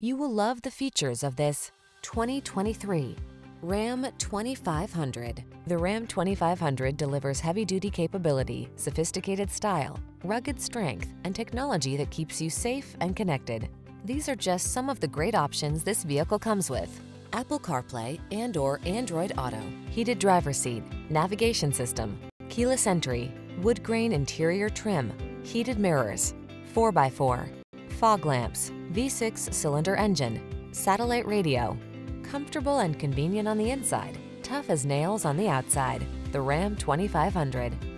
You will love the features of this 2023 Ram 2500. The Ram 2500 delivers heavy-duty capability, sophisticated style, rugged strength, and technology that keeps you safe and connected. These are just some of the great options this vehicle comes with: Apple CarPlay and/or Android Auto, heated driver's seat, navigation system, keyless entry, wood grain interior trim, heated mirrors, 4x4, fog lamps, V6 cylinder engine, satellite radio. Comfortable and convenient on the inside, tough as nails on the outside. The Ram 2500.